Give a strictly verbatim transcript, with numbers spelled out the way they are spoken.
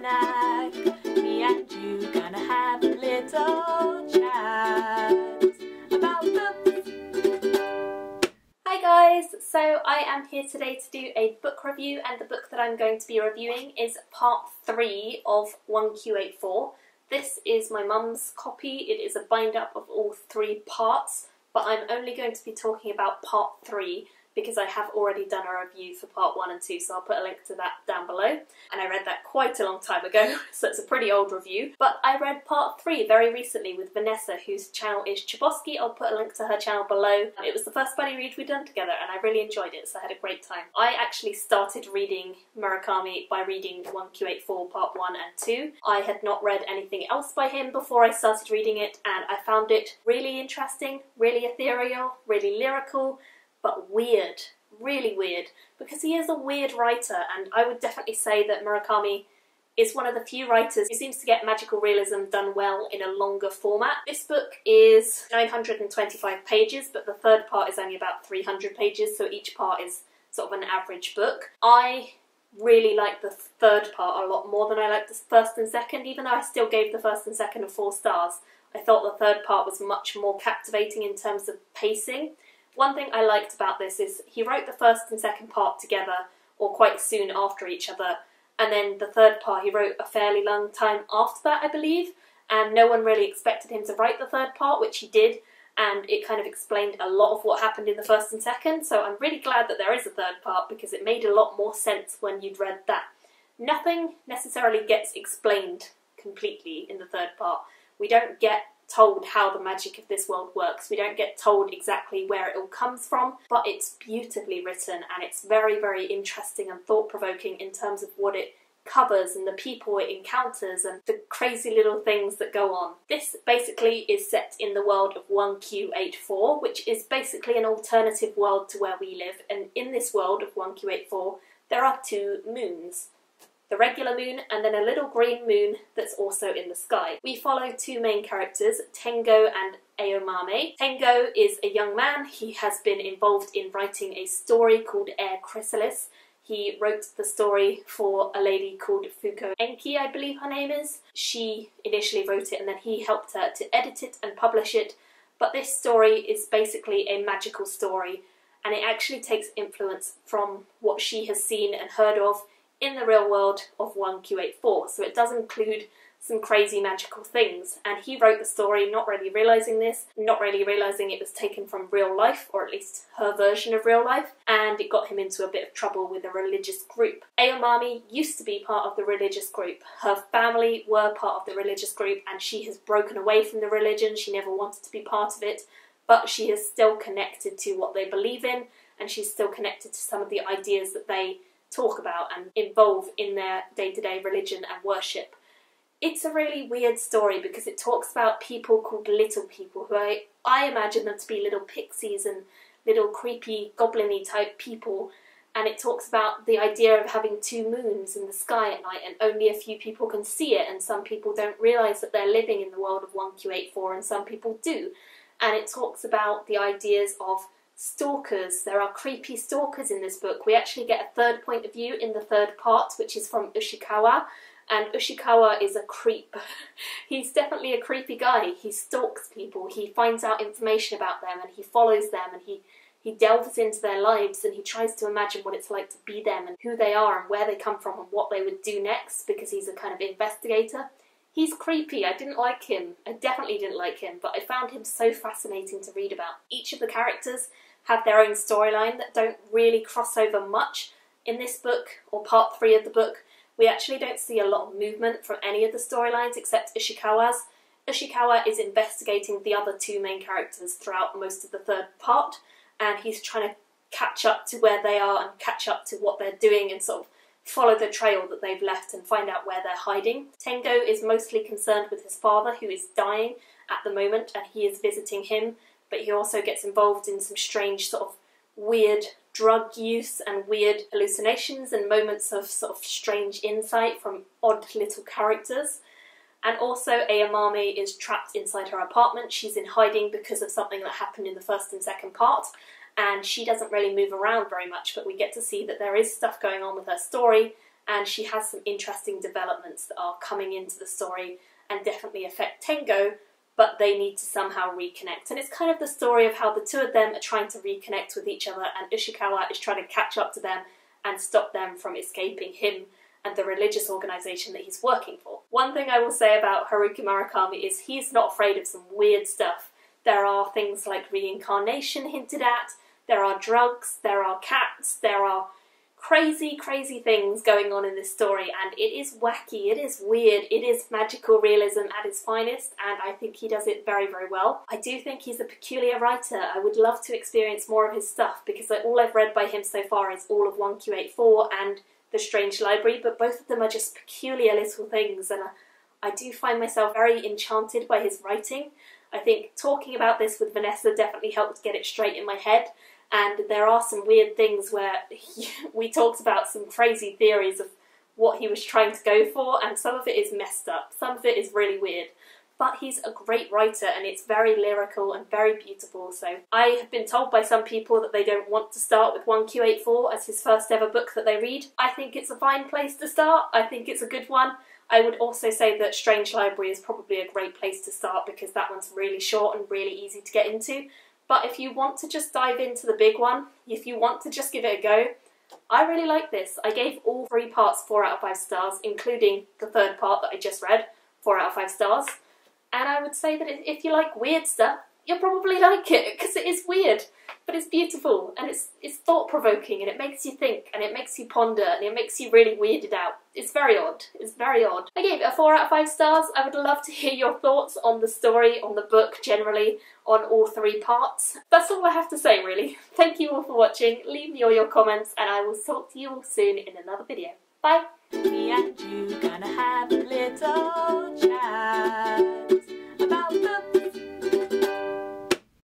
snack. Me and you gonna have a little chat about books. Hi guys, so I am here today to do a book review, and the book that I'm going to be reviewing is part three of one Q eighty-four. This is my mum's copy. It is a bind up of all three parts, but I'm only going to be talking about part three because I have already done a review for part one and two, so I'll put a link to that down below. And I read that quite a long time ago, so it's a pretty old review. But I read part three very recently with Vanessa, whose channel is Chboskyy. I'll put a link to her channel below. It was the first buddy read we'd done together, and I really enjoyed it, so I had a great time. I actually started reading Murakami by reading one Q eighty-four part one and two. I had not read anything else by him before I started reading it, and I found it really interesting, really ethereal, really lyrical, but weird, really weird, because he is a weird writer, and I would definitely say that Murakami is one of the few writers who seems to get magical realism done well in a longer format. This book is nine hundred twenty-five pages, but the third part is only about three hundred pages, so each part is sort of an average book. I really like the third part a lot more than I like the first and second, even though I still gave the first and second a four stars. I thought the third part was much more captivating in terms of pacing. One thing I liked about this is he wrote the first and second part together, or quite soon after each other, and then the third part he wrote a fairly long time after that, I believe, and no one really expected him to write the third part, which he did, and it kind of explained a lot of what happened in the first and second, so I'm really glad that there is a third part, because it made a lot more sense when you'd read that. Nothing necessarily gets explained completely in the third part. We don't get told how the magic of this world works. We don't get told exactly where it all comes from, but it's beautifully written, and it's very, very interesting and thought-provoking in terms of what it covers and the people it encounters and the crazy little things that go on. This basically is set in the world of one Q eighty-four, which is basically an alternative world to where we live, and in this world of one Q eighty-four there are two moons. The regular moon, and then a little green moon that's also in the sky. We follow two main characters, Tengo and Aomame. Tengo is a young man. He has been involved in writing a story called Air Chrysalis. He wrote the story for a lady called Fuko Enki, I believe her name is. She initially wrote it, and then he helped her to edit it and publish it. But this story is basically a magical story, and it actually takes influence from what she has seen and heard of in the real world of one Q eighty-four, so it does include some crazy magical things, and he wrote the story not really realising this, not really realising it was taken from real life, or at least her version of real life, and it got him into a bit of trouble with a religious group. Aomami used to be part of the religious group. Her family were part of the religious group, and she has broken away from the religion. She never wanted to be part of it, but she is still connected to what they believe in, and she's still connected to some of the ideas that they talk about and involve in their day-to-day religion and worship. It's a really weird story because it talks about people called little people, who I, I imagine them to be little pixies and little creepy goblin-y type people, and it talks about the idea of having two moons in the sky at night and only a few people can see it, and some people don't realise that they're living in the world of one Q eighty-four and some people do. And it talks about the ideas of stalkers. There are creepy stalkers in this book. We actually get a third point of view in the third part, which is from Ushikawa, and Ushikawa is a creep. He's definitely a creepy guy. He stalks people, he finds out information about them, and he follows them, and he, he delves into their lives, and he tries to imagine what it's like to be them and who they are and where they come from and what they would do next, because he's a kind of investigator. He's creepy. I didn't like him. I definitely didn't like him, but I found him so fascinating to read about. Each of the characters have their own storyline that don't really cross over much. In this book, or part three of the book, we actually don't see a lot of movement from any of the storylines except Ushikawa's. Ushikawa is investigating the other two main characters throughout most of the third part, and he's trying to catch up to where they are and catch up to what they're doing and sort of follow the trail that they've left and find out where they're hiding. Tengo is mostly concerned with his father, who is dying at the moment, and he is visiting him, but he also gets involved in some strange sort of weird drug use and weird hallucinations and moments of sort of strange insight from odd little characters. And also Aomame is trapped inside her apartment. She's in hiding because of something that happened in the first and second part, and she doesn't really move around very much, but we get to see that there is stuff going on with her story, and she has some interesting developments that are coming into the story and definitely affect Tengo, but they need to somehow reconnect. And it's kind of the story of how the two of them are trying to reconnect with each other, and Ushikawa is trying to catch up to them and stop them from escaping him and the religious organisation that he's working for. One thing I will say about Haruki Murakami is he's not afraid of some weird stuff. There are things like reincarnation hinted at, there are drugs, there are cats, there are crazy, crazy things going on in this story, and it is wacky, it is weird, it is magical realism at its finest, and I think he does it very, very well. I do think he's a peculiar writer. I would love to experience more of his stuff, because all I've read by him so far is all of one Q eighty-four and The Strange Library, but both of them are just peculiar little things, and I do find myself very enchanted by his writing. I think talking about this with Vanessa definitely helped get it straight in my head, and there are some weird things where he, we talked about some crazy theories of what he was trying to go for, and some of it is messed up, some of it is really weird. But he's a great writer, and it's very lyrical and very beautiful. So I have been told by some people that they don't want to start with one Q eighty-four as his first ever book that they read. I think it's a fine place to start. I think it's a good one. I would also say that Strange Library is probably a great place to start, because that one's really short and really easy to get into. But if you want to just dive into the big one, if you want to just give it a go, I really like this. I gave all three parts four out of five stars, including the third part that I just read, four out of five stars. And I would say that if you like weird stuff, you'll probably like it, because it is weird, but it's beautiful, and it's it's thought-provoking, and it makes you think, and it makes you ponder, and it makes you really weirded out. It's very odd. It's very odd. I gave it a four out of five stars. I would love to hear your thoughts on the story, on the book generally, on all three parts. That's all I have to say, really. Thank you all for watching. Leave me all your comments, and I will talk to you all soon in another video. Bye! Me and you gonna have a little